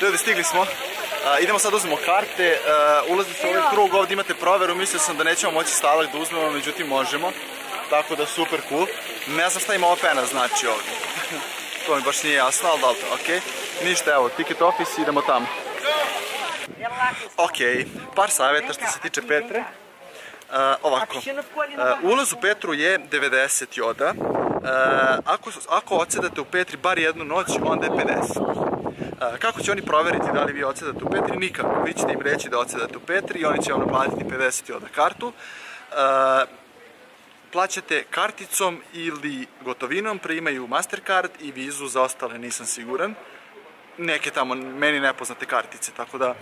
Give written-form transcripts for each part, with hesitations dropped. Ljudi, stigli smo. Idemo sad uzmemo karte, ulazite u ovaj krug, ovdje imate proveru, mislio sam da nećemo moći stalak da uzmemo, međutim možemo. Tako da super cool. Ne znam šta ima ova pena znači ovdje. To mi baš nije jasno, ali dobro, okej. Ništa, evo, ticket office, idemo tamo. Okej, par savjeta što se tiče Petre. Ovako, ulaz u Petru je 90 joda. Ako odsedate u Petri bar jednu noć, onda je 50. Kako će oni proveriti da li vi odsedate u Petri? Nikako. Vi ćete im reći da odsedate u Petri i oni će vam naplatiti 50 joda kartu. Plaćate karticom ili gotovinom, primaju Mastercard i Vizu, za ostale nisam siguran. Neke tamo meni nepoznate kartice, tako da,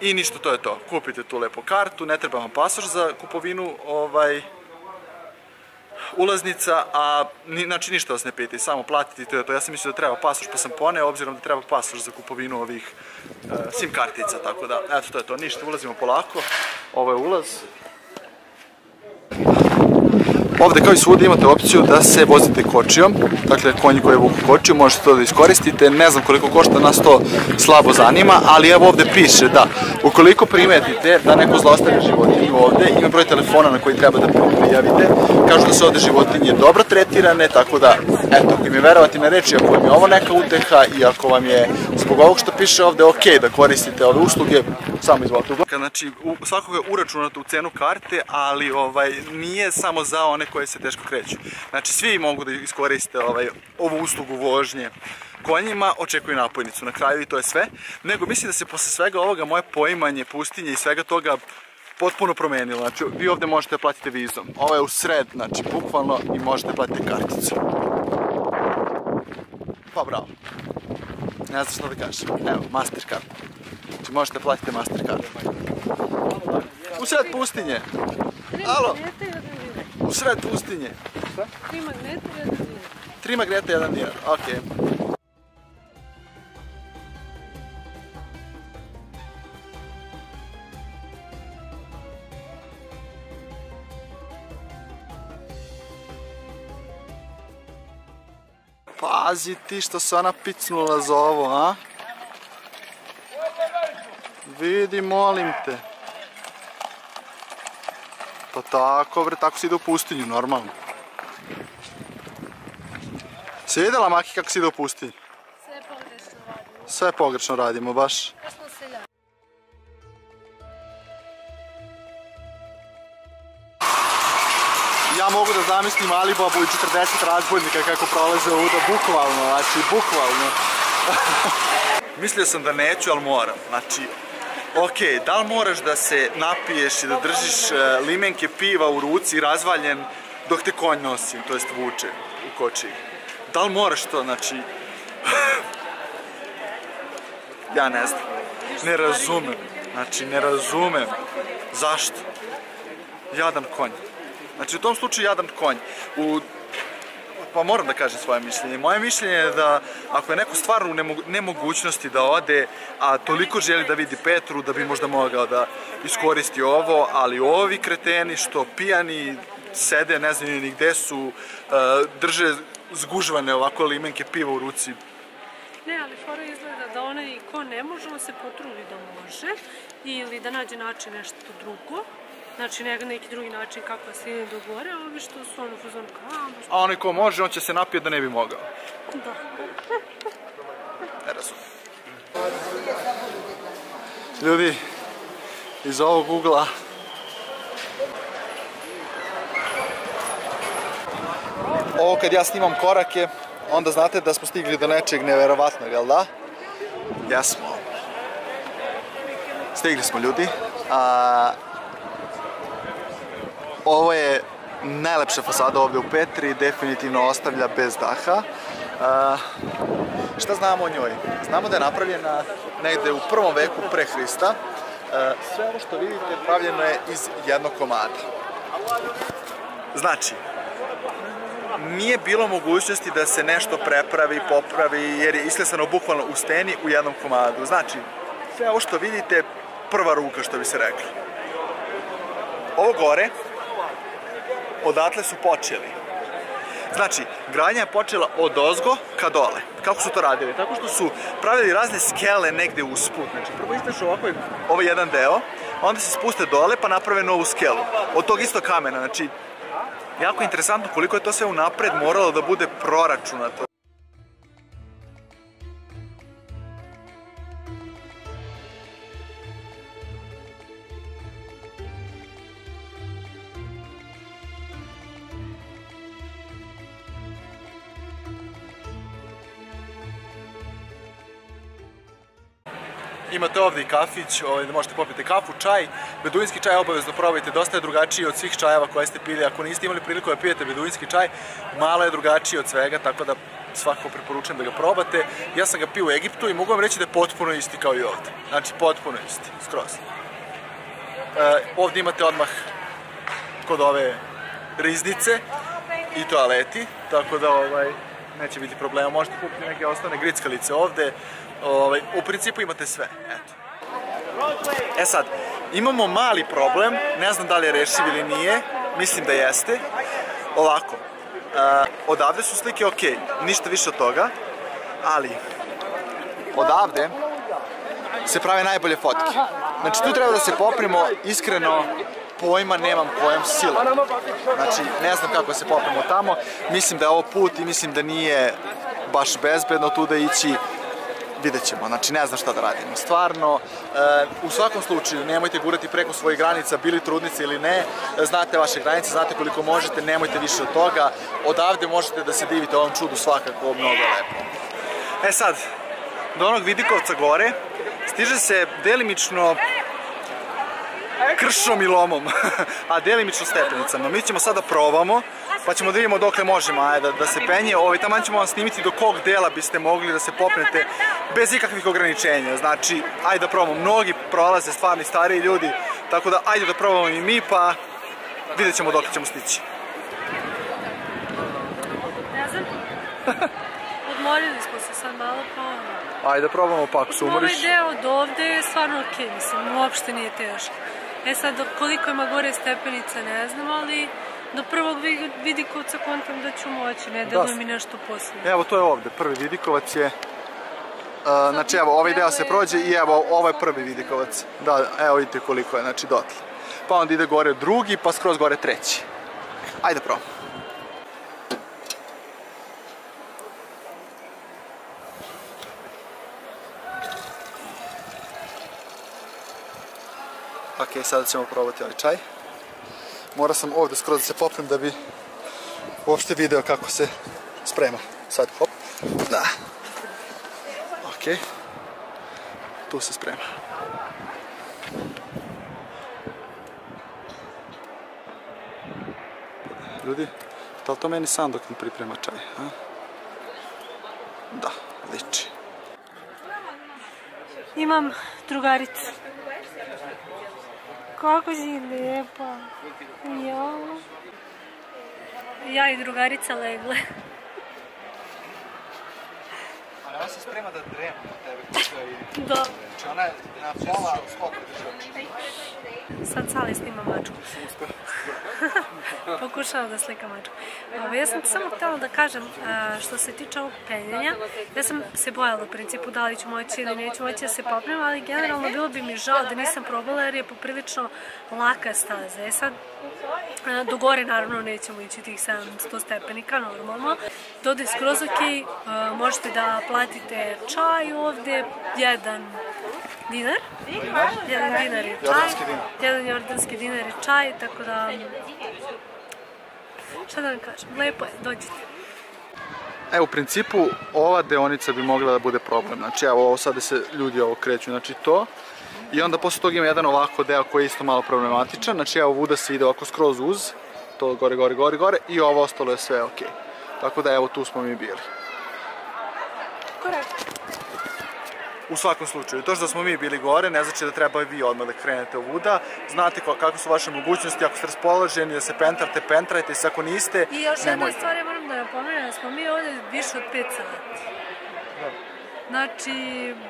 i ništa, to je to. Kupite tu lepo kartu, ne treba vam pasoš za kupovinu, ulaznica, a znači ništa vas ne pijete, samo platiti, to je to. Ja sam mislio da treba pasoš, pa sam poneo, obzirom da treba pasoš za kupovinu ovih SIM kartica, tako da, eto, to je to, ništa, ulazimo polako. Ovo je ulaz. Ovde kao i svuda imate opciju da se vozite kočijom, dakle konji koji vuku kočiju, možete to da iskoristite, ne znam koliko košta, nas to slabo zanima, ali evo ovde piše da ukoliko primetite da neko zlostavlja životinju ovde, ima broj telefona na koji treba da prijavite, kažu da se ovde životinje dobro tretirane, tako da, eto, ako im je verovati na reči, ako vam je ovo neka uteha i ako vam je zbog ovog što piše ovde ok da koristite ove usluge, samo izvolite. Znači, svakog je uračunato u cenu karte, ali nije samo za one koje se teško kreću. Znači, svi mogu da iskoriste ovu uslugu vožnje konjima, očekuju napojnicu na kraju i to je sve. Nego, mislim da se posle svega ovoga moje poimanje pustinje i svega toga potpuno promenilo. Znači, vi ovde možete platiti vizom. Ovo je u sred, znači, bukvalno i možete platiti karticu. Pa, bravo. Ne znam što da kažem. Evo, Mastercard. Znači, možete platiti Mastercard. U sred pustinje. Alo. U sred pustinje. 3 magneta i 1 dinar. 3 magneta i 1 dinar, okej. Pazi ti što se ona picnula za ovo, a? Vidi, molim te. Pa tako, vre, tako se ide u pustinju, normalno. Si vidjela, Maki, kako se ide u pustinju? Sve pogrešno radimo. Sve pogrešno radimo, baš. Ja mogu da zamislim Alibabu i 40 razbojnika kako prolaze ovuda, bukvalno, znači, bukvalno. Mislio sam da neću, ali moram, znači... Ok, da li moraš da se napiješ i da držiš limenke piva u ruci razvaljen dok te konj nosi, to jest vuče u kočiji? Da li moraš to, znači... Ja ne znam. Ne razumem. Znači, ne razumem. Zašto? Jadan konj. Znači, u tom slučaju jadan konj. Pa moram da kažem svoje mišljenje. Moje mišljenje je da ako je neko stvarno u nemogućnosti da ode, a toliko želi da vidi Petru, da bi možda mogao da iskoristi ovo, ali ovi kreteni što pijani sede, ne znam ni gde su, drže zgužvane ovako limenke piva u ruci. Ne, ali fora izgleda da onaj ko ne može, on se potrudi da može ili da nađe način nešto drugo. Znači, neki drugi način kako da se ide do gore, a ovi što su ono fuzon kao... A onaj ko može, on će se napijeti da ne bi mogao. Da. Ne razumijem. Ljudi, iz ovog ugla... Ovo kad ja snimam korake, onda znate da smo stigli do nečeg neverovatnog, jel da? Jesmo. Stigli smo, ljudi. Ovo je najlepša fasada ovdje u Petri, definitivno ostavlja bez daha. Šta znamo o njoj? Znamo da je napravljena negde u prvom veku pre Hrista. Sve ovo što vidite pravljeno je iz jednog komada. Znači, nije bilo mogućnosti da se nešto prepravi, popravi, jer je isklesano bukvalno u steni u jednom komadu. Znači, sve ovo što vidite je prva ruka, što bi se rekli. Ovo gore... Odatle su počeli. Znači, gradnja je počela od ozgo ka dole. Kako su to radili? Tako što su pravili razne skele negde usput. Znači, prvo ispeš ovako ovaj jedan deo, onda se spuste dole pa naprave novu skelu. Od tog isto kamena, znači, jako interesantno koliko je to sve unapred moralo da bude proračunato. Imate ovde i kafić, da možete popiti kafu, čaj. Beduinski čaj obavezno probajte, dosta je drugačiji od svih čajeva koje ste pili. Ako niste imali priliku da pijete beduinski čaj, malo je drugačiji od svega, tako da svakako preporučujem da ga probate. Ja sam ga pio u Egiptu i mogu vam reći da je potpuno isti kao i ovde. Znači, potpuno isti, skroz. Ovde imate odmah kod ove riznice i toaleti, tako da neće biti problema. Možete kupiti neke osnovne grickalice ovde. U principu imate sve. E sad, imamo mali problem, ne znam da li je rešiv ili nije, mislim da jeste. Ovako, odavde su slike ok, ništa više od toga, ali odavde se prave najbolje fotke. Znači, tu treba da se poprimo, iskreno pojma nemam kojom silom. Znači, ne znam kako se poprimo tamo, mislim da je ovo put i mislim da nije baš bezbedno tu da ići. Vidjet ćemo, znači ne znam šta da radimo, stvarno, u svakom slučaju nemojte gurati preko svojih granica, bili trudnice ili ne, znate vaše granice, znate koliko možete, nemojte više od toga, odavde možete da se divite ovom čudu svakako, mnogo lepo. E sad, do onog vidikovca gore stiže se delimično kršom i lomom, a delimično stepenicama. Mi ćemo sada probamo, pa ćemo da vidimo dokle možemo da se penje. Taman ćemo vam snimiti do kog dela biste mogli da se popnete bez ikakvih ograničenja. Znači, ajde da probamo. Mnogi prolaze, stvarni stariji ljudi, tako da ajde da probamo i mi, pa vidjet ćemo dokle ćemo stići. Ne znam, odmorili smo se sad malo, pa... Ajde da probamo, pa ako se umoriš... Ovaj deo od ovde je stvarno okej, mislim, uopšte nije teško. E sad, koliko ima gore stepenica ne znam, ali do prvog vidikovca kontam da ću moći, ne delo mi nešto posebno. Evo, to je ovde, prvi vidikovac je, znači evo, ovaj deo se prođe i evo, ovo je prvi vidikovac. Da, evo vidite koliko je, znači dotle. Pa onda ide gore drugi, pa skroz gore treći. Ajde probam. Ok, sada ćemo probati ovaj čaj. Morao sam ovde skroz da se popnem da bi uopšte video kako se sprema. Sad hop. Da. Ok. Tu se sprema. Ljudi, da li to meni sam dok mi priprema čaj? Da, liči. Imam drugaricu. Kako si lijepa. Ja i drugarica legle. Ali ona se sprema da drema na tebe kada sve vidim. Da. Znači ona je na pola skoka držača. Sad Sale snima mačku. Pokušava da slika mačku. Ja sam samo htjela da kažem, što se tiče ovog penjanja, ja sam se bojala u principu da li ću moći ili neću moći da se popnem, ali generalno bilo bi mi žao da nisam probala jer je poprilično laka staza. E sad, do gore naravno nećemo ići tih 700 stepenika, normalno. Dode skroz ok, možete da platite čaj ovde, jedan jordanski dinar je čaj, tako da, šta da vam kažem, lepo je, dođite. Evo, u principu, ova deonica bi mogla da bude problem, znači evo, ovo sada se ljudi ovo kreću, znači to, i onda posle toga ima jedan ovako deo koji je isto malo problematičan, znači evo, vuda se ide ovako skroz uz, to gore, i ovo ostalo je sve okej. Tako da, evo, tu smo mi bili. Korak. U svakom slučaju, to što smo mi bili gore ne znači da treba i vi odmah da krenete ovuda. Znate kako su vaše mogućnosti, ako ste raspoloženi, da se pentrate, pentrajte, i ako niste, nemojte. I još jedna stvar ja moram da napomenem, da smo mi ovde više od 5 sati. Znači,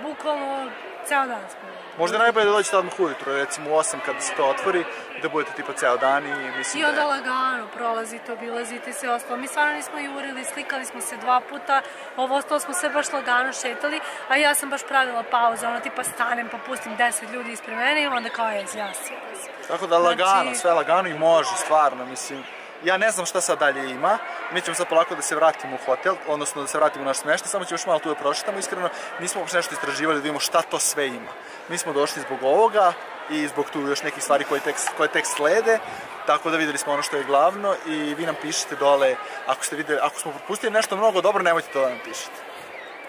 bukvalno ceo dan smo. Možda je najbolje da dođete odmah ujutro, recimo u 8 kada se to otvori, da budete tipa ceo dan i mislim da... I onda lagano prolazite, obilazite i sve ostalo. Mi stvarno nismo jurili, slikali smo se 2 puta, ovo ostalo smo se baš lagano šetali, a ja sam baš pravila pauze, ono tipa stanem pa pustim 10 ljudi ispred mene i onda kao je izjasnila. Tako da lagano, sve lagano i može, stvarno, mislim... Ja ne znam šta sad dalje ima, mi ćemo sad polako da se vratimo u hotel, odnosno da se vratimo u naš smeštaj, samo ćemo još malo tu da prošetamo, iskreno nismo uopšte nešto istraživali da vidimo šta to sve ima. Mi smo došli zbog ovoga i zbog tu još nekih stvari koje tek slede, tako da videli smo ono što je glavno i vi nam pišite dole, ako smo propustili nešto mnogo dobro, nemojte to da nam pišete.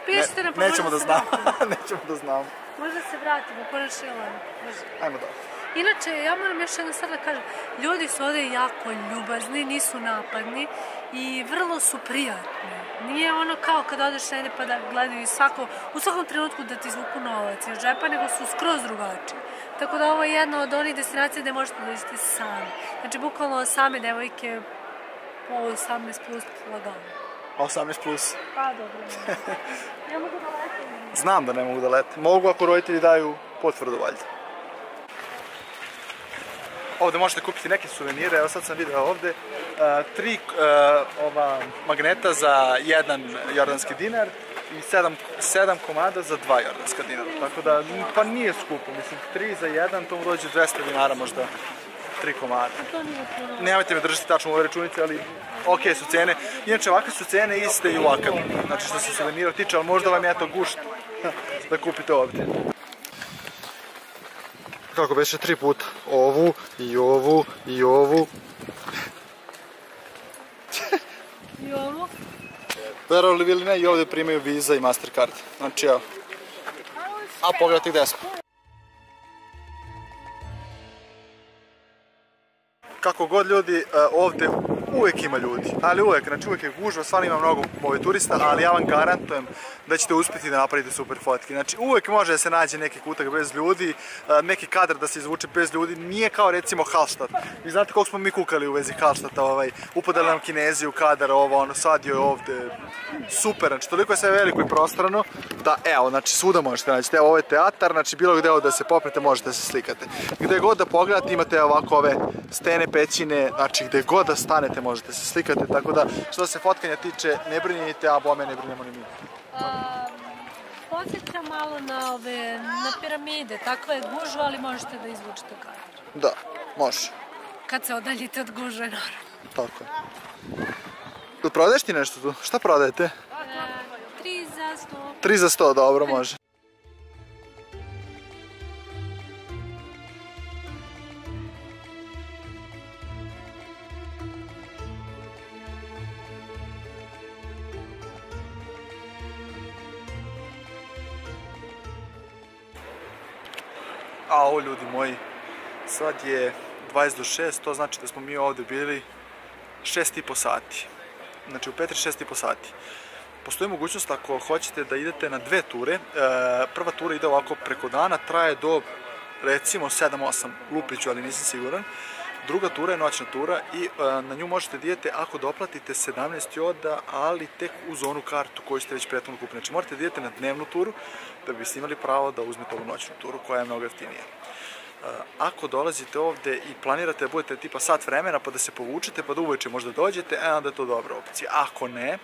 Pišite nam, pa možda se vratimo. Nećemo da znamo. Možda se vratimo, konačno je ono. Ajmo dobro. Inače, ja moram još jedno sad da kažem, ljudi su ovde jako ljubazni, nisu napadni i vrlo su prijatni. Nije ono kao kada odeš negde pa da gledaju u svakom trenutku da ti zvuku novac iz džepa, nego su skroz drugačiji. Tako da ovo je jedna od onih destinacija gde možete da dođete sami. Znači, bukvalno same devojke po 18 plus lagano. 18 plus? Pa, dobro. Ne mogu da lete. Znam da ne mogu da lete. Mogu ako roditelji daju potvrdu valjda. Ovde možete kupiti neke suvenire, evo sad sam video ovde, 3 magneta za 1 jordanski dinar i 7 komada za 2 jordanska dinara, tako da, pa nije skupo, mislim, 3 za 1, to mu dođe 200 dinara možda, 3 komada. Nemojte me držati tačno u ove računice, ali ok su cene, inače ovakve su cene iste i ovakav, znači što se suvenira tiče, ali možda vam je to gušt da kupite ovde. Kako beše 3 puta. Ovu, i ovu, i ovu. I ovu? Verovali vi ili ne, i ovde primaju Visa i Mastercard. Znači, evo. A pogledajte gde smo. Kako god ljudi, ovde uvek ima ljudi. Ali uvek, znači uvek je gužva, stvarno ima mnogo turista, ali ja vam garantujem da ćete uspjeti da napravite super fotke. Znači uvek može da se nađe neki kutak bez ljudi, neki kadar da se izvuče bez ljudi, nije kao recimo Hallstatt. Vi znate koliko smo mi kukali u vezi Hallstatta, upadali nam Kinezi u kadar, ono sadio je ovde, super, znači toliko je sve veliko i prostrano, da evo, znači svuda možete nađete, evo ovo je teatar, znači bilo gde da se popnete možete da se slikate. Gde god da pogledate imate ovako ove stene, pećine, znači gde god da stanete možete se slikati, tako da što se fotkanja tiče ne brinite, a bome ne brinemo ni mi. Podsjeća malo na piramide, takva je gužva, ali možete da izvučete kadar. Da, može. Kad se odaljite od gužve, naravno. Tako je. Prodaješ ti nešto tu? Šta prodajete? 3 za 100. 3 za 100, dobro, može. A ovo ljudi moji, sad je 5:40, to znači da smo mi ovde bili 6,5 sati. Znači u Petri 6,5 sati. Postoji mogućnost ako hoćete da idete na 2 ture. Prva tura ide ovako preko dana, traje do recimo 7-8, lupiću, ali nisam siguran. Druga tura je noćna tura i na nju možete da idete ako doplatite 17 joda, ali tek uz onu kartu koju ste već prethodno kupili. Znači morate da idete na dnevnu turu da biste imali pravo da uzmete ovu noćnu turu koja je mnogo jeftinija. Ako dolazite ovde i planirate da budete tipa sat vremena pa da se povučete pa da uveče možda dođete, onda je to dobra opcija. Ako ne,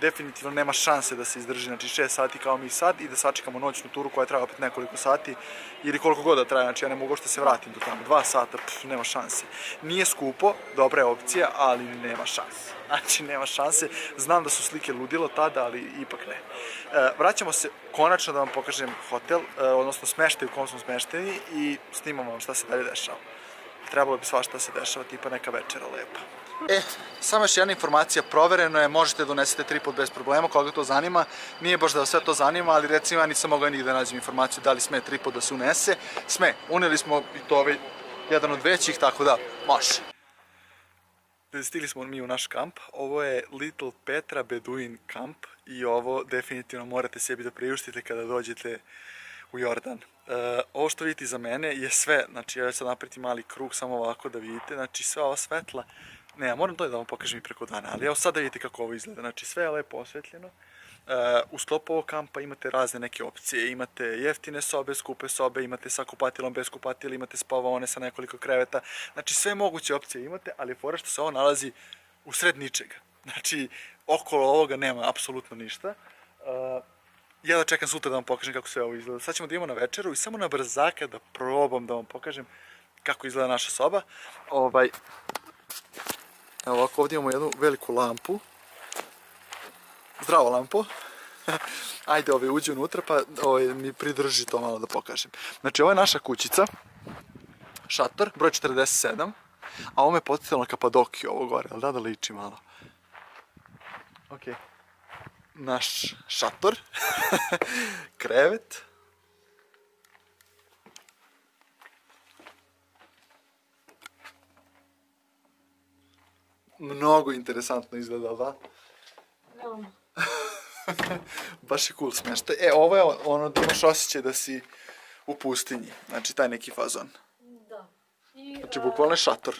definitivno nema šanse da se izdrži, znači 6 sati kao mi sad i da sačekamo noćnu turu koja traje opet nekoliko sati ili koliko god da traje, znači ja ne mogu što se vratim do tamo, 2 sata, nema šanse. Nije skupo, dobra je opcija, ali nema šanse. Znači nema šanse, znam da su slike ludilo tada, ali ipak ne. Vraćamo se konačno da vam pokažem hotel, odnosno smeštaj u kom smo smešteni i snimamo vam šta se dalje dešava. Trebalo bi svašta se dešava, tipa neka večera lepa. Samo još jedna informacija, provereno je, možete da unesete tripod bez problema, koga to zanima, nije baš da sve to zanima, ali recimo ja nisam mogao nigde nađem informaciju da li sme tripod da se unese, sme, uneli smo i to jedan od većih, tako da može. Stigli smo mi u naš kamp, ovo je Little Petra Bedouin Camp i ovo definitivno morate sebi da priuštite kada dođete u Jordan. Ovo što vidite za mene je sve, znači ja ću sad napraviti mali krug samo ovako da vidite, znači sve ova svetla, ne, ja moram to da vam pokažem i preko dana, ali evo sad da vidite kako ovo izgleda, znači sve je lepo osvetljeno, U sklopu ovog kampa imate razne neke opcije, imate jeftine sobe, skupe sobe, imate sa kupatilom, bez kupatila, imate spavaone sa nekoliko kreveta, znači sve moguće opcije imate, ali fora što se ovo nalazi u sred ničega, znači okolo ovoga nema apsolutno ništa. Ja da čekam sutra da vam pokažem kako sve ovo izgleda. Sad ćemo da idemo na večeru i samo na brzaka da probam da vam pokažem kako izgleda naša soba. Evo ovako, ovdje imamo jednu veliku lampu. Zdravo lampo. Ajde, uđi unutra pa mi pridrži to malo da pokažem. Znači, ovo je naša kućica. Šator, broj 47. A ovo me podsjetilo na Kapadokiju, ovo gore, ali da liči malo. Ok. Naš šator. Krevet. Mnogo interesantno izgleda, da? Da. Baš je cool smještaj. E, ovo je ono da imaš osjećaj da si u pustinji. Znači, taj neki fazon. Da. Znači, bukvalno je šator.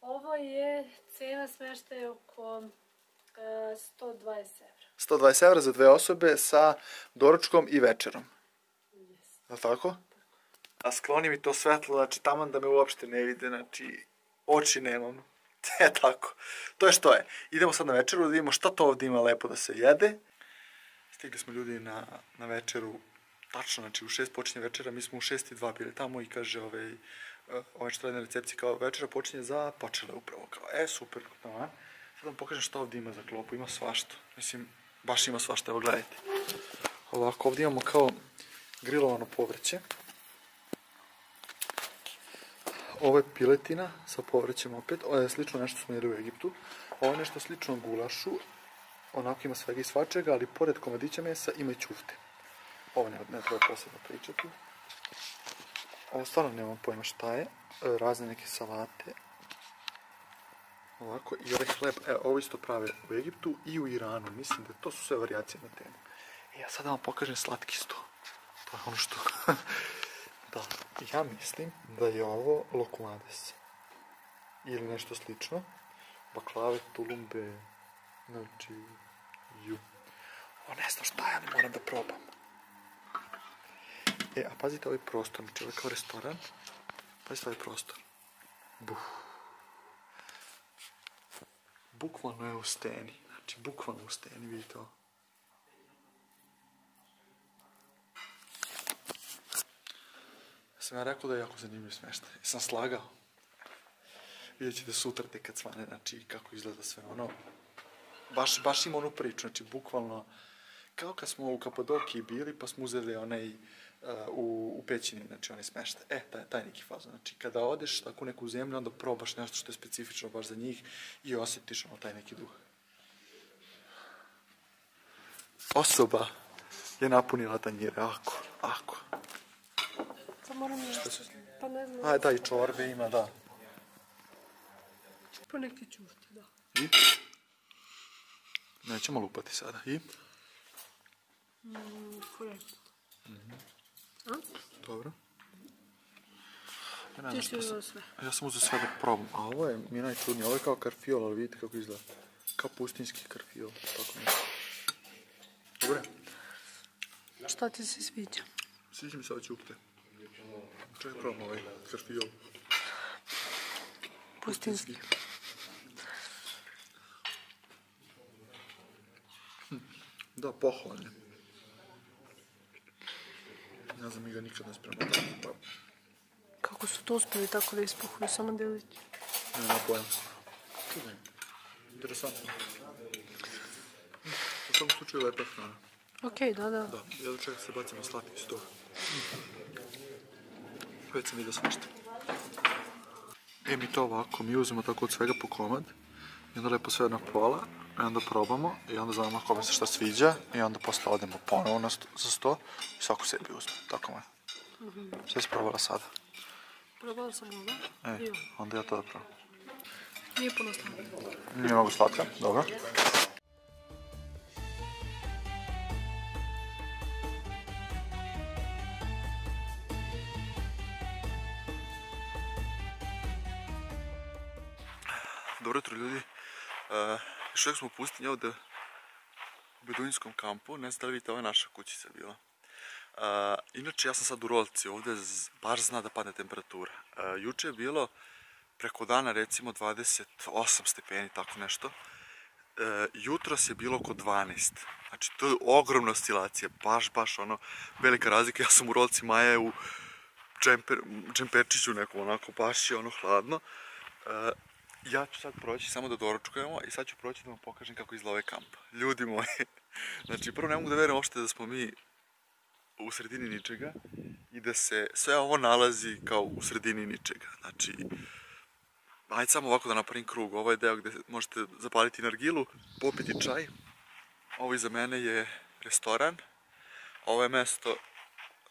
Ovo je cena smještaja oko 120 evra. 120 evra za dve osobe sa doručkom i večerom. Je li tako? A skloni mi to svetlo, znači taman da me uopšte ne vide, znači oči nemam. E tako, to je što je. Idemo sad na večeru da vidimo šta to ovdje ima lepo da se jede. Stigli smo ljudi na večeru, tačno, znači u 6 počinje večera, mi smo u 6:02 bili tamo i kaže ovaj što radi na recepciji kao večera počinje za počela upravo kao, super, tamo. Sad vam pokažem što ovdje ima za klopu, ima svašta, mislim, baš ima svašta, evo gledajte. Ovako, ovdje imamo kao grilovano povrće. Ovo je piletina sa povrćem opet, ovo je slično nešto smo jeli u Egiptu. Ovo je nešto slično gulašu, onako ima svega i svačega, ali pored komadića mesa ima i ćufte. Ovo ne treba posebno pričati. Ovo stvarno nemam pojma šta je, razne neke salate. Ovako, i ovaj hleb, ovo isto prave u Egiptu i u Iranu, mislim da to su sve varijacije na temu. Ja sad vam pokažem slatkisto, to je ono što... Da, ja mislim da je ovo lokumades, ili nešto slično, baklave, tulumbe, znači, ne znam šta, ja ne moram da probam. A pazite ovaj prostor, znači ovo je kao restoran, pazite ovaj prostor, bukvalno je u steni, znači bukvalno u steni, vidite ovo. Sam ja rekao da je jako zanimljiv smještaj. Sam slagao. Vidjet ćete sutra te kad svane, znači kako izgleda sve ono. Baš ima onu priču, znači bukvalno kao kad smo u Kapadokiji bili pa smo uzeli onaj u pećini, znači onaj smještaj. Taj neki fazon, znači kada odeš tako u neku zemlju onda probaš nešto što je specifično baš za njih i osjetiš ono taj neki duh. Osoba je napunila tanjire, ako. Da, i čorbe ima, da. Po neki ćufti, da. I? Nećemo lupati sada. I? Korektno. Dobro. Ti si uzeo sve. Ja sam uzeo sve da probam. A ovo je mi najčudnije. Ovo je kao karfiol, ali vidite kako izgleda. Kao pustinjski karfiol. Dobre. Šta ti se sviđa? Sviđa mi se ove ćufte. Čak probam ovaj karfiol. Pustinski. Da, pohvalno je. Ne znam, mi ga nikad ne spremamo. Kako su to uspjeli tako da ispuhuju, samo deliti? Ne, ne pojam. Interesantno. U svakom slučaju lepa hrana. Okej, da. Da, ja dočekam se bacim na slatki iz toga. Već sam vidio svašta. Mi to ovako, mi uzmemo tako od svega po komad i onda lepo sve na pola i onda probamo i onda znamo kome se šta sviđa i onda posle odemo ponovo za sto i svaku sebi uzme, tako me. Sve si probala sada? Probala sam ovo. Onda ja to da probam. Nije puno slatka. Nije mnogo slatka, dobro. Dobro jutro ljudi, još uvijek smo u pustinji ovdje beduinskom kampu, ne znam da li vidite, ovo je naša kućica bila. Inače, ja sam sad u rolci, ovde baš zna da padne temperatura. Juče je bilo preko dana recimo 28 stepeni, tako nešto. Jutros je bilo oko 12. Znači, to je ogromna oscilacija, baš ono, velika razlika. Ja sam u rolci, Maja je u džemperčiću nekom, onako, baš je ono hladno. Ja ću sad proći samo da doručkujemo i sad ću proći da vam pokažem kako izgleda ovaj kamp. Ljudi moji, znači prvo ne mogu da verujem uopšte da smo mi u sredini ničega i da se sve ovo nalazi kao u sredini ničega. Znači, ajde samo ovako da napravim krug, ovaj deo gde možete zapaliti nargilu, popiti čaj. Ovo iza mene je restoran, ovo je mesto,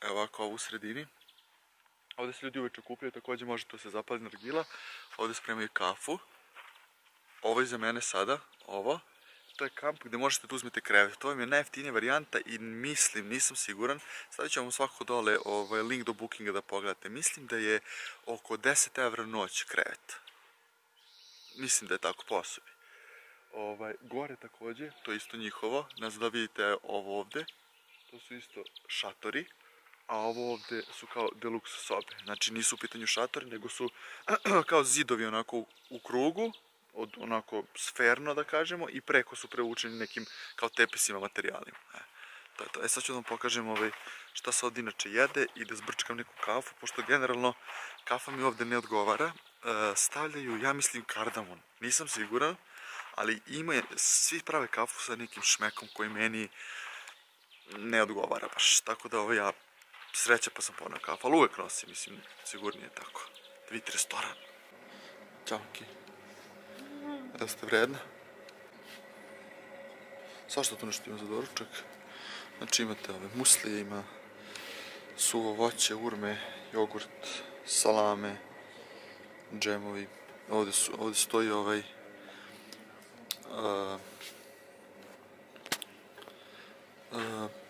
evo ovako, ovo u sredini. Ovde se ljudi uveče okupljaju, takođe može tu se zapali nargila. Ovde spremaju kafu. Ovo je za mene sada, ovo. To je kamp gde možete da uzmete krevet. To vam je najjeftinija varijanta i mislim, nisam siguran, stavit ću vam svakako dole link do bookinga da pogledate. Mislim da je oko 10 evra noć krevet. Mislim da je tako po osobi. Gore takođe, to je isto njihovo. Ne znam da vidite ovo ovde. To su isto šatori. A ovo ovde su kao deluxe sobe, znači nisu u pitanju šatori, nego su kao zidovi onako u krugu, onako sferno da kažemo, i preko su prevučeni nekim kao tepisima, materijalima. To je to. E sad ću da vam pokažem šta se ovde inače jede i da zbrčkam neku kafu, pošto generalno kafa mi ovde ne odgovara. Stavljaju, ja mislim, kardamon, nisam siguran, ali svi prave kafu sa nekim šmekom koji meni ne odgovara baš, tako da ja sreća pa sam ponao kafu, ali uvek nosim, mislim, sigurnije je tako. Da vidite restoran. Ćao, Ki. Da ste vredna. Svašta tu nešto ima za doručak. Znači imate muslije, ima suvo voće, urme, jogurt, salame, džemovi. Ovde stoji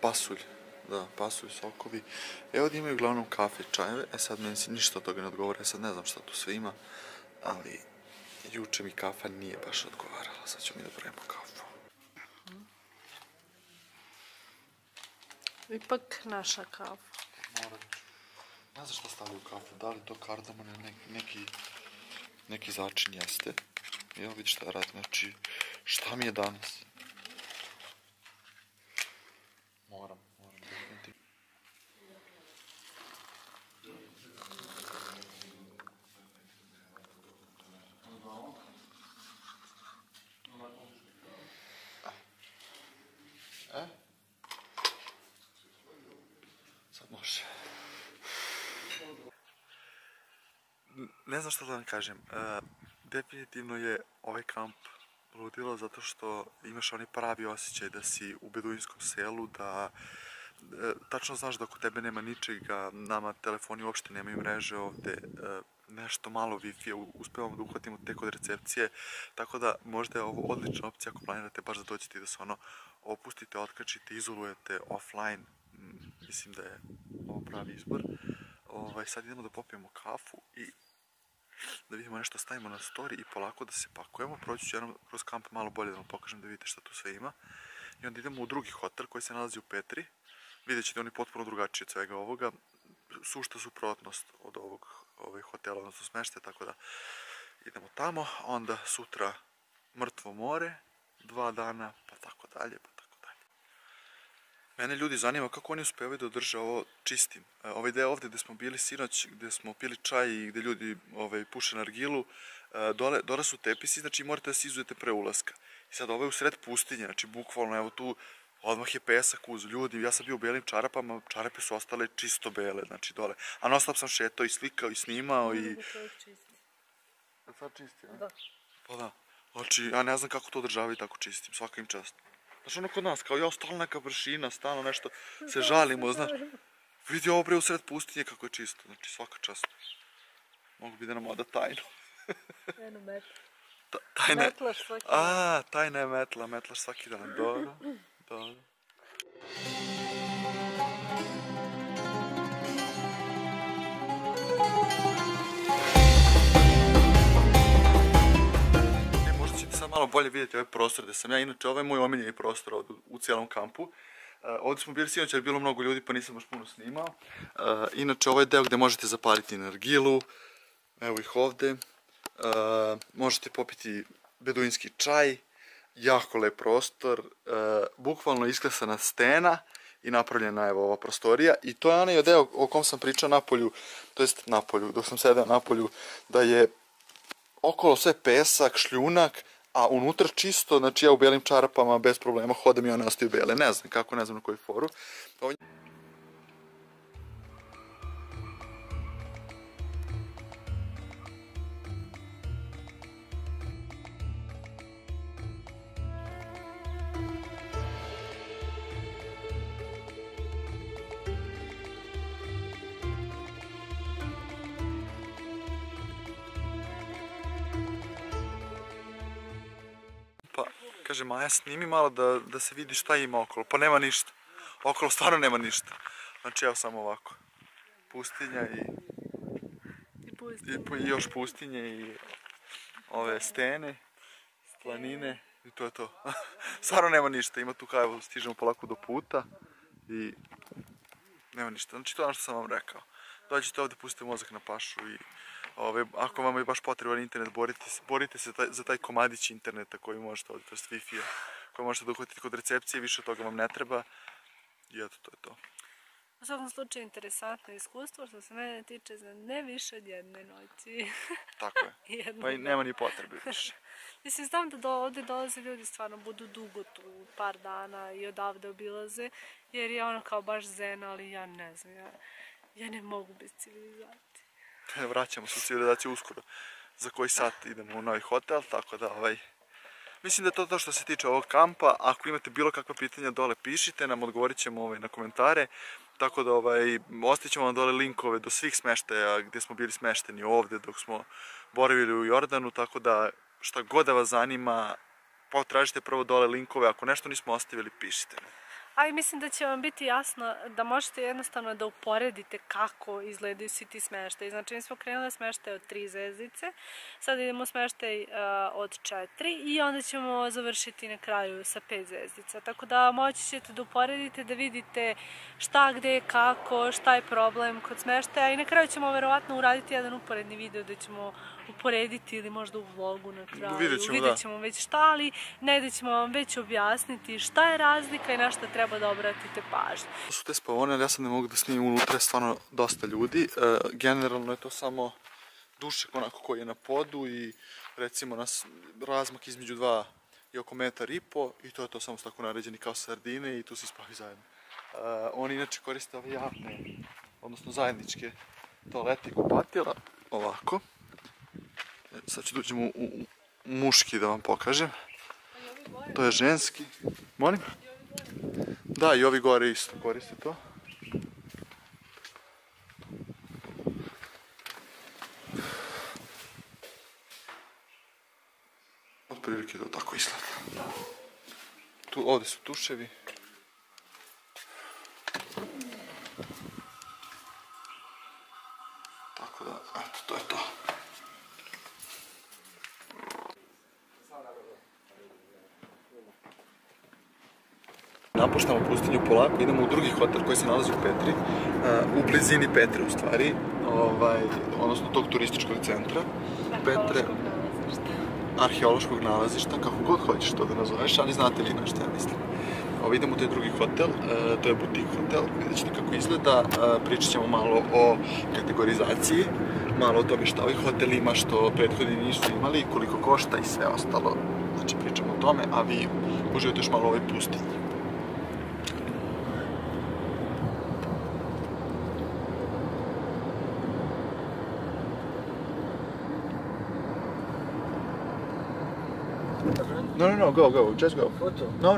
pasulj. Da, pasuju sokovi. E, ovdje imaju uglavnom kafe i čajeve. E sad meni se ništa od toga ne odgovara. E sad ne znam šta tu sve ima. Ali juče mi kafa nije baš odgovarala. Sad ćemo mi da pravimo kafu. Ipak naša kafa. Moram. Ne znam šta stavljaju kafu. Da li to kardamon ili neki začin jeste. Evo vidi šta radi. Znači, šta mi je danas? Moram. Ne znam što da vam kažem, definitivno je ovaj kamp ludilo zato što imaš onaj pravi osjećaj da si u beduinskom selu, da tačno znaš da oko tebe nema ničega, nama telefoni uopšte nemaju mreže ovde, nešto malo Wi-Fi-a, uspevamo da uhvatimo tek od recepcije, tako da možda je ovo odlična opcija ako planirate baš da dođete i da se opustite, otkačite, izolujete offline, mislim da je ovo pravi izbor. Sad idemo da popijemo kafu i da vidimo nešto, stavimo na story i polako da se pakujemo. Proći ću jednom kroz kamp malo bolje da vam pokažem da vidite šta tu sve ima. I onda idemo u drugi hotel koji se nalazi u Petri. Vidjet ćete, on je potpuno drugačiji od svega ovoga. Sušta suprotnost od ovog hotela, odnosno smešte, tako da idemo tamo. Onda sutra mrtvo more, 2 dana, pa tako dalje. Mene ljudi zanima kako oni uspevaju da održe ovo čistim. Ovaj deo ovde gde smo bili sinoć, gde smo pili čaj i gde ljudi puše nargilu, dole su tepisi, znači morate da se izujete pre ulaska. I sad ovo je u sred pustinje, znači bukvalno evo tu odmah je pesak uz ljudi, ja sam bio u belim čarapama, čarape su ostale čisto bele, znači dole. A non stop sam šetao i slikao i snimao i... Sad čisti, ne? Da. Pa da. Znači, ja ne znam kako to održavaju tako čistim, svaka im čast. Znaš ono kod nas, kao ja, stalno neka vršina, stalno nešto, se žalimo, znaš. Vidi ovo bre u sred pustinje kako je čisto, znači svaka čast. Mogu bi da nam oda tajnu. Eno metla. Metlaš svaki dan. A, tajna je metla, metlaš svaki dan, dobro, dobro. Možda ćete sad malo bolje bolje vidjeti ovaj prostor gde sam ja. Inače, ovo je moj omiljeni prostor ovdje u cijelom kampu. Ovdje smo bili sinoć jer je bilo mnogo ljudi pa nisam baš puno snimao. Inače, ovo je deo gde možete zapaliti nargilu. Evo ih ovde. Možete popiti beduinski čaj. Jako lep prostor. Bukvalno isklesana stena i napravljena je ova prostorija. I to je onaj deo o kom sam pričao na polju, to jest na polju, dok sam sedeo na polju, da je okolo sve pesak, šljunak, a unutra čisto, znači ja u belim čarapama bez problema hodam i one ostaju bele. Ne znam kako, ne znam na koju foru. Kaže, Maja, snimi malo da se vidi šta ima okolo. Pa nema ništa. Okolo stvarno nema ništa. Znači, evo samo ovako. Pustinja i još pustinje i ove stene, planine i to je to. Stvarno nema ništa. Ima tu kao, stižemo polako do puta i nema ništa. Znači, to je ono što sam vam rekao. Dođite ovde, pustite mozak na pašu i ako vam je baš potreban internet, borite se za taj komadić interneta koji možete ovdje, to je Wi-Fi-a, koji možete da uhvatiti kod recepcije, više od toga vam ne treba i eto, to je to. U svakom slučaju, interesantno iskustvo, što se mene tiče za ne više od jedne noći. Tako je, pa i nema ni potrebe više. Mislim, znam da ovdje dolaze ljudi, stvarno budu dugo tu, par dana i odavde obilaze, jer je ono kao baš zen, ali ja ne znam, ja ne mogu bez civilizacije. Vraćamo se u civilizaciju uskoro, za koji sat idemo u novi hotel, tako da mislim da je to što se tiče ovog kampa. Ako imate bilo kakva pitanja dole pišite nam, odgovorit ćemo na komentare, tako da ostavit ćemo vam dole linkove do svih smeštaja gdje smo bili smešteni ovdje dok smo boravili u Jordanu, tako da šta god da vas zanima potražite prvo dole linkove, ako nešto nismo ostavili pišite nam. Ali mislim da će vam biti jasno da možete jednostavno da uporedite kako izgledaju svi ti smeštaji. Znači, mi smo krenuli smeštaj od 3 zvezdice, sad idemo smeštaj od 4 i onda ćemo završiti na kraju sa 5 zvezdica. Tako da moći ćete da uporedite, da vidite šta, gde, kako, šta je problem kod smeštaja i na kraju ćemo verovatno uraditi jedan uporedni video da ćemo uporediti ili možda u vlogu na kraju. Vidjet ćemo već šta, ali negde ćemo vam već objasniti šta je razlika i na šta treba da obratite pažnju. To su te spavone, ali ja sad ne mogu da snimim, unutra je stvarno dosta ljudi. Generalno je to samo dušek onako koji je na podu i recimo razmak između 2 i oko 1,5 metara i to je to, samo su tako naređeni kao sardine i tu se spavi zajedno. Oni inače koriste ove javne, odnosno zajedničke toalete i kupatila, ovako. Sad ću dođem u muški da vam pokažem. To je ženski. Molim? Da, i ovi gore isto koriste to. Od prilike to tako izgleda. Ovde su tuševi. Tako da, eto, to je to. Napuštamo pustinju polako, idemo u drugi hotel koji se nalazi u Petri, u blizini Petre u stvari, odnosno tog turističkog centra, arheološkog nalazišta, kako god hoćeš to da nazoveš, ali znate li na što ja mislim. Idemo u taj drugi hotel, to je boutique hotel, vidjet ćete kako izgleda, pričat ćemo malo o kategorizaciji, malo o tome šta ovaj hotel ima, što prethodni nisu imali, koliko košta i sve ostalo, znači pričamo o tome, a vi uživate još malo o ovoj pustinji. No, go, just go. Photo? No,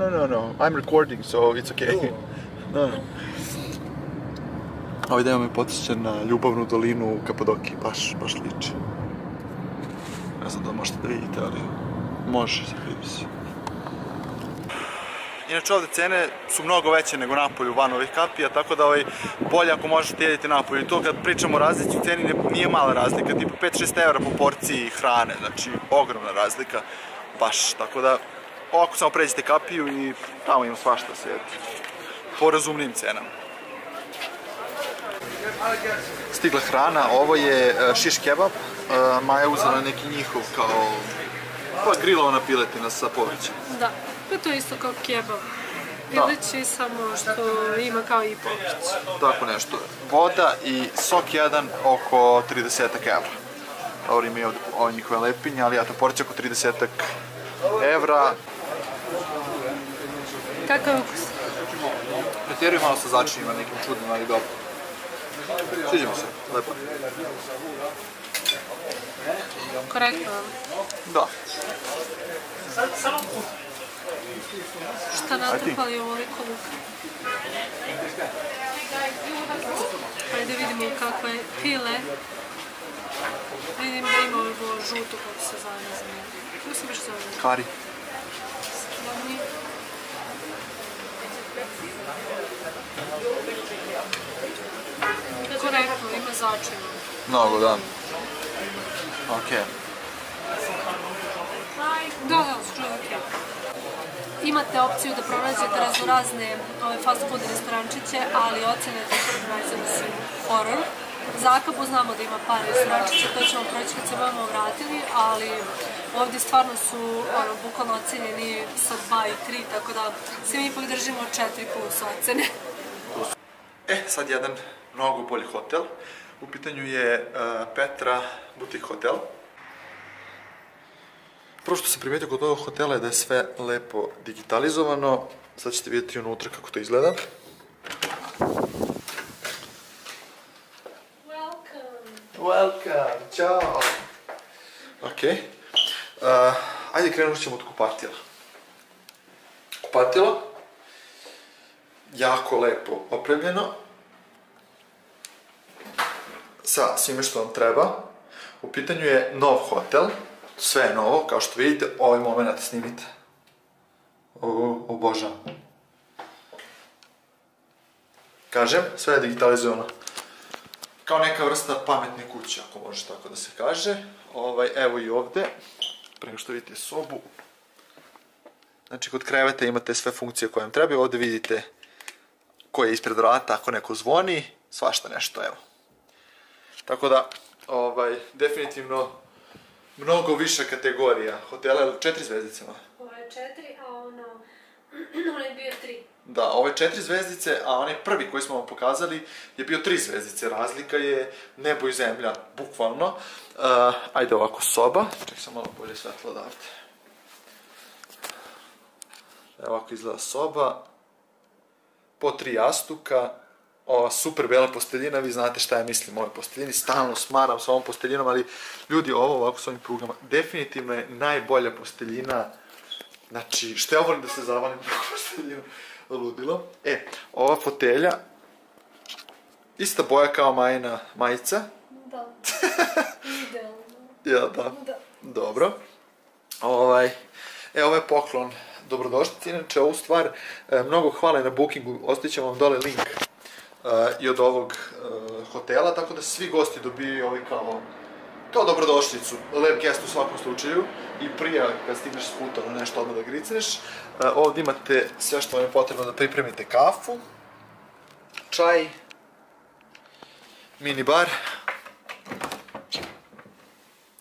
I'm recording, so it's okay. Ovaj deo me podsjeća na ljubavnu dolinu u Kapadokiji, baš liči. Ne znam da možete da vidite, ali može, zaključi se. Inače, ovde cene su mnogo veće nego napolju van ovih kapija, tako da bolje ako možete jediti napolju. I to kad pričamo o razlici, ceni nije mala razlika, tipa 5-6 evra po porciji hrane, znači ogromna razlika. baš, tako da ovako samo pređete kapiju i tamo ima svašta sve po razumnim cenama. Stigla hrana, ovo je šiš kebab, Maja uzela neki njihov kao pa grilovana piletina sa povrćem. Da, to je isto kao kebab. Pilići samo što ima kao i povrć. Tako nešto. Voda i sok jedan oko 30 evra. Dobro, imaju ovdje njihove lepinje, ali ja to porcija oko 30 evra. Kakav ukus? Pretjeruju malo sa začinima, nekim čudnim, ali dobro. Sviđamo se, lepo. Korektno. Da. Šta natrpali ovoliko luka? Ajde vidimo kako je pile. Vidim da ima ovo žuto, kako se zove, ne znam. Kako se biš zove? Kari. Slavni. Korektno, ima začinu. Mnogo, da. Okej. Da, čovjek je. Imate opciju da pronađete raznorazne fast food restorančiće, ali ocene da su horor. Zakabu znamo da ima par restorančića, to ćemo proći kad se budemo vratili, ali ovdje stvarno su bukvalno ocenjeni sa 2 i 3, tako da se mi ipak držimo 4 plus ocene. Sad jedan mnogo bolji hotel. U pitanju je Petra Boutique Hotel. Prvo što sam primetio kod ovog hotela je da je sve lepo digitalizovano. Sad ćete vidjeti unutra kako to izgleda. Welcome, čao! Ok, ajde krenut ćemo od kupatila. Kupatilo, jako lepo opremljeno, sa svime što vam treba. U pitanju je nov hotel. Sve je novo, kao što vidite, ovaj moment snimite. Obožavam. Kažem, sve je digitalizovano. Kao neka vrsta pametne kuće, ako može tako da se kaže. Evo i ovde, prema što vidite sobu. Znači, kod kreveta imate sve funkcije koje vam trebaju. Ovde vidite ko je ispred vrata, ako neko zvoni, svašta nešto, evo. Tako da, definitivno mnogo više kategorija hotela, je li 4 zvezdicama? Ovo je 4, a ono je bio 3. Da, ovo je 4 zvezdice, a onaj prvi koji smo vam pokazali je bio 3 zvezdice. Razlika je nebo i zemlja, bukvalno. Ajde ovako soba. Ček sam malo bolje svetlo odavde. Evo ovako izgleda soba. Po 3 jastuka. Ova super bela posteljina, vi znate šta ja mislim o ovoj posteljini, stalno smaram s ovom posteljinom, ali ljudi, ovo ovako s ovim prugama, definitivno je najbolja posteljina, znači, što ja volim da se zavalim na posteljinu, ludilo. Ova fotelja, ista boja kao Majina majica. Da, idealno. Ja, da, dobro. Ovo je poklon dobrodošlici, inače ovu stvar, mnogo hvala na Bookingu, ostavit ćemo vam dole link i od ovog hotela, tako da svi gosti dobiju ovi kao dobrodošlicu, lep gest u svakom slučaju i prije kad stigneš s puta na nešto odmah da gricneš. Ovdje imate sve što vam je potrebno da pripremite kafu, čaj, mini bar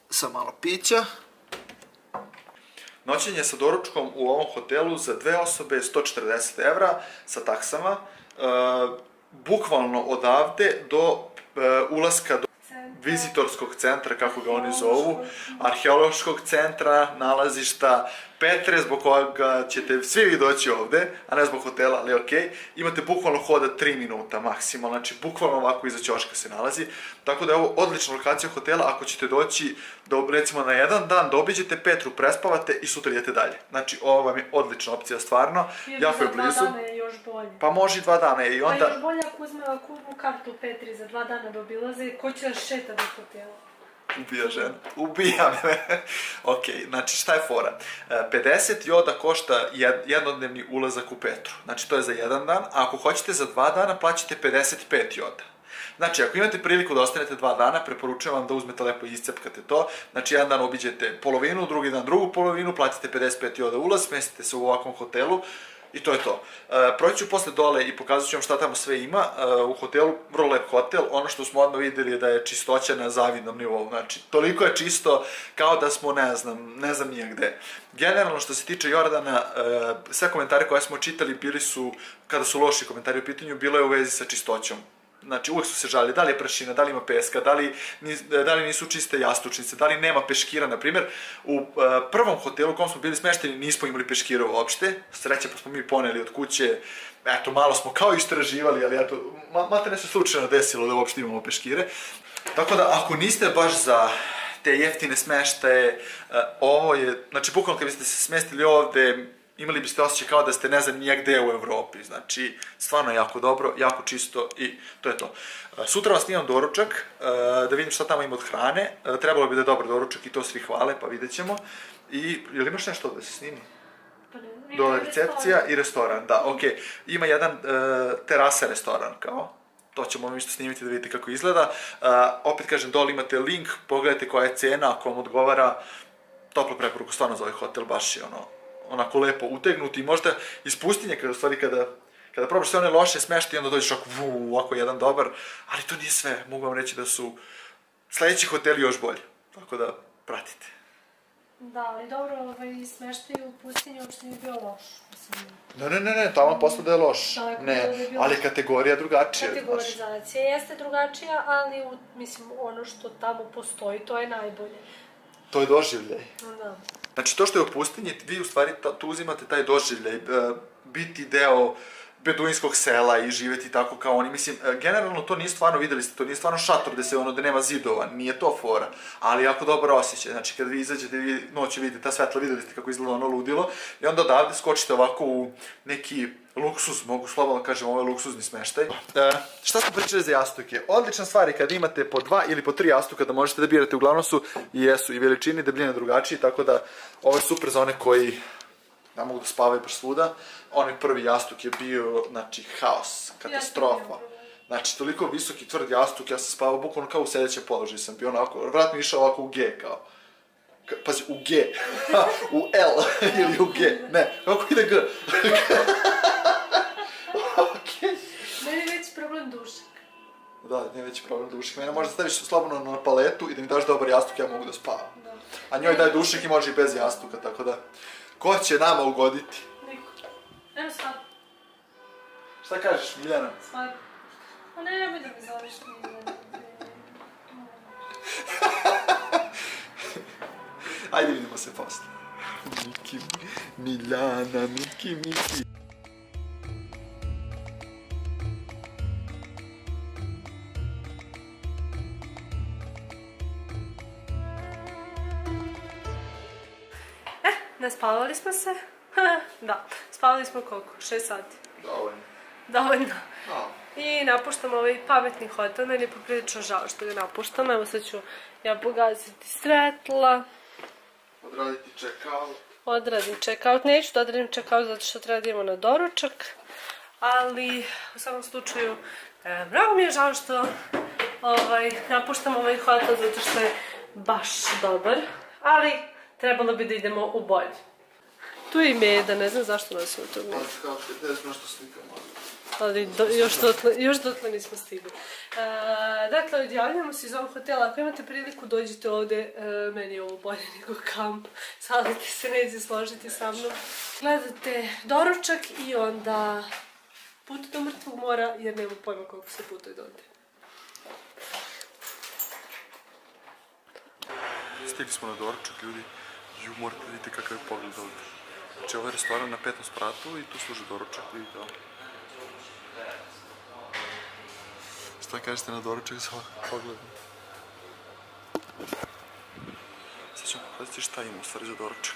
sa malo pića. Noćenje sa doručkom u ovom hotelu za 2 osobe je 140 evra sa taksama. Bukvalno odavde do ulaska do vizitorskog centra, kako ga oni zovu, arheološkog centra, nalazišta Petre, zbog koga ćete svi vi doći ovde, a ne zbog hotela, ali okej. Imate bukvalno hoda 3 minuta maksimalno, znači bukvalno ovako iza ćoška se nalazi. Tako da je ovo odlična lokacija hotela, ako ćete doći, recimo na jedan dan, dobiđete Petru, prespavate i sutra idete dalje. Znači ovo vam je odlična opcija, stvarno, jako je blizu. Za 2 dana je još bolje. Pa može i 2 dana i onda... Pa još bolje ako uzme ovu kartu Petri za 2 dana dobilaze, ko će vas šeta do hotela? Ubija žena. Ubija me. Ok, znači šta je fora? 50 joda košta jednodnevni ulazak u Petru. Znači to je za 1 dan, a ako hoćete za 2 dana plaćate 55 joda. Znači, ako imate priliku da ostanete 2 dana, preporučujem vam da uzmete lepo i iscepkate to. Znači, jedan dan obiđete polovinu, drugi dan drugu polovinu, platite 55 € ulaz, smestite se u ovakvom hotelu i to je to. Proći ću posle dole i pokazat ću vam šta tamo sve ima u hotelu, vrlo lep hotel. Ono što smo odmah videli je da je čistoća na zavidnom nivou, znači toliko je čisto kao da smo ne znam ni ja gde. Generalno što se tiče Jordana, sve komentare koje smo čitali bili su, kada su loši komentari u pitanju, bilo je u vezi sa čistoćom. Znači, uvek su se žalili, da li je prašina, da li ima peska, da li nisu čiste jastučnice, da li nema peškira, na primjer. U prvom hotelu u kom smo bili smešteni nismo imali peškira uopšte, sreća pa smo mi poneli od kuće, eto, malo smo kao istraživali, ali eto, maltene se slučajno desilo da uopšte imamo peškire. Tako da, ako niste baš za te jeftine smeštaje, ovo je, znači, bukvalno kad biste se smestili ovde, imali biste osjećaj kao da ste ne znam ni gde u Evropi, znači stvarno jako dobro, jako čisto i to je to. Sutra vas snimam doručak, da vidim šta tamo ima od hrane, trebalo bi da je dobar doručak i to svi hvale, pa vidjet ćemo. I, jel imaš nešto da se snimi? Dole recepcija i restoran, da, okej, ima jedan terasa restoran kao. To ćemo vam isto snimiti da vidite kako izgleda. Opet kažem, dole imate link, pogledajte koja je cena, ako vam odgovara, toplo preporuku, stvarno za ovaj hotel, baš je ono, onako lepo utegnuti i možda iz pustinje, u stvari kada probaš sve one loše smešte i onda dođeš ovako jedan dobar, ali to nije sve, mogu vam reći da su sledeći hoteli još bolji, tako da pratite. Da, ali dobro, smešte i u pustinje uopšte nije bio loš. Ne, tamo posle da je loš, ali kategorija drugačija. Kategorizacija jeste drugačija, ali ono što tamo postoji, to je najbolje. To je doživljaj. Da. Znači, to što je u pustinji, vi u stvari tu uzimate taj doživljaj, biti deo beduinskog sela i živeti tako kao oni. Mislim, generalno to nije stvarno, videli ste, to nije stvarno šator gde se ono, da nema zidova, nije to fora, ali jako dobro osjećaj. Znači, kad vi izađete, vi noću vidite ta svetla, videli ste kako izgleda ono ludilo, i onda odavde skočite ovako u neki luksuz, mogu slobodno kažem, ovo je luksuzni smeštaj. Šta smo pričali za jastuke? Odlična stvar je kada imate po 2 ili po 3 jastuka da možete da birate, uglavnom su i jesu i veličini i debljine drugačiji, tako da ovo je super za one koji da mogu da spavaju baš svuda. Onaj prvi jastuk je bio, znači, haos, katastrofa. Znači, toliko visok i tvrd jastuk, ja sam spavao bukvalno kao u sedećem položaju, sam bio onako, vrat mi išao ovako u G, kao. Pazi, u G, u L ili u G, ne, kako ide G? Meni je veći problem dušak. Da, nije veći problem dušak. Mene možda staviš slobodno na paletu i da mi daš dobar jastuk, ja mogu da spavam. A njoj daj dušak i može i bez jastuka, tako da. Ko će nama ugoditi? Niko. Evo svak. Šta kažeš, Miljana? Svak. O ne, ja bi da mi zoveš Miljana. Ajde, vidimo se posle. Miki, Miljana, Miki. Spavali smo se? Da, spavali smo koliko? 6 sati. Dovoljno. Dovoljno. I napuštam ovaj pametni hotel, meni je poprilično žao što ga napuštam. Evo sad ću ja pogasiti svetla. Odraditi check-out. Odradim check-out, neću da odradim check-out zato što treba da idemo na doručak. Ali u svakom slučaju, mnogo mi je žao što napuštam ovaj hotel zato što je baš dobar. Ali trebalo bi da idemo u bolj. Tu je i Meda, ne znam zašto nas je u tome. Ali još dotle nismo stigli. Dakle, odjavljamo se iz ovog hotela. Ako imate priliku, dođite ovde. Meni je ovo bolje nego kamp. Salite se, neće složiti sa mnom. Gledate doručak i onda put do mrtvog mora, jer nema pojma koliko se putuje do ovde. Stigli smo na doručak, ljudi. Ju, morate vidite kakav je pogled ovdje. Znači, ovo je restoran na 15 spratu i tu služi doručak, vidite ovo. Šta kažete na doručak za ovakav pogled? Sad ćemo pokazati šta ima u stvari za doručak.